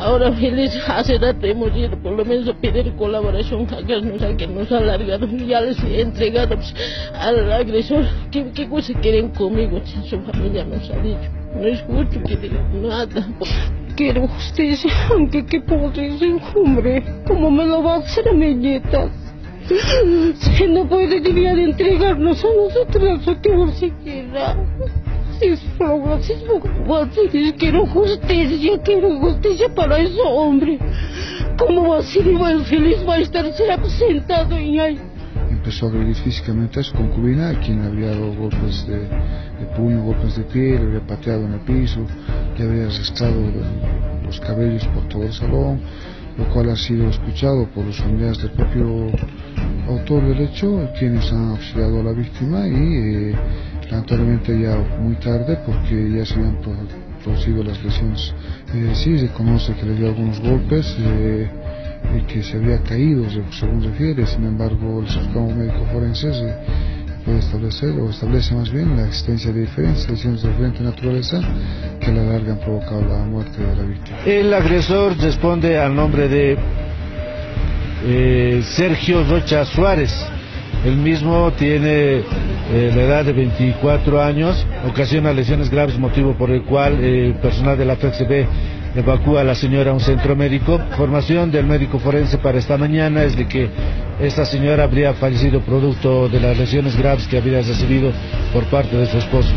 Ahora feliz hace rato hemos ido por lo menos a pedir colaboración a que nos ha alargado, ya les he entregado pues, al agresor. ¿Qué cosa quieren conmigo? Si su familia nos ha dicho, no escucho que digan nada. Quiero justicia, aunque qué podricen, hombre, ¿cómo me lo va a hacer a mi nieta? Si no puede debería de entregarnos a nosotros, ¿a qué no se quiera? Quiero justicia para ese hombre. ¿Cómo va a ser igual feliz? Va a estar sentado en ahí. Empezó a agredir físicamente a su concubina, a quien le había dado golpes de puño, golpes de pie, le había pateado en el piso, le había arrastrado los cabellos por todo el salón, lo cual ha sido escuchado por los familiares del propio autor del hecho, quienes han auxiliado a la víctima y lamentablemente ya muy tarde, porque ya se habían producido las lesiones. Sí, se conoce que le dio algunos golpes y que se había caído, según refiere. Sin embargo, el cercano médico forense puede establecer, o establece más bien, la existencia de diferentes lesiones de diferente naturaleza que a la larga han provocado la muerte de la víctima. El agresor responde al nombre de Sergio Rocha Suárez. El mismo tiene la edad de 24 años, ocasiona lesiones graves, motivo por el cual el personal de la FCB evacúa a la señora a un centro médico. Información del médico forense para esta mañana es de que esta señora habría fallecido producto de las lesiones graves que había recibido por parte de su esposo.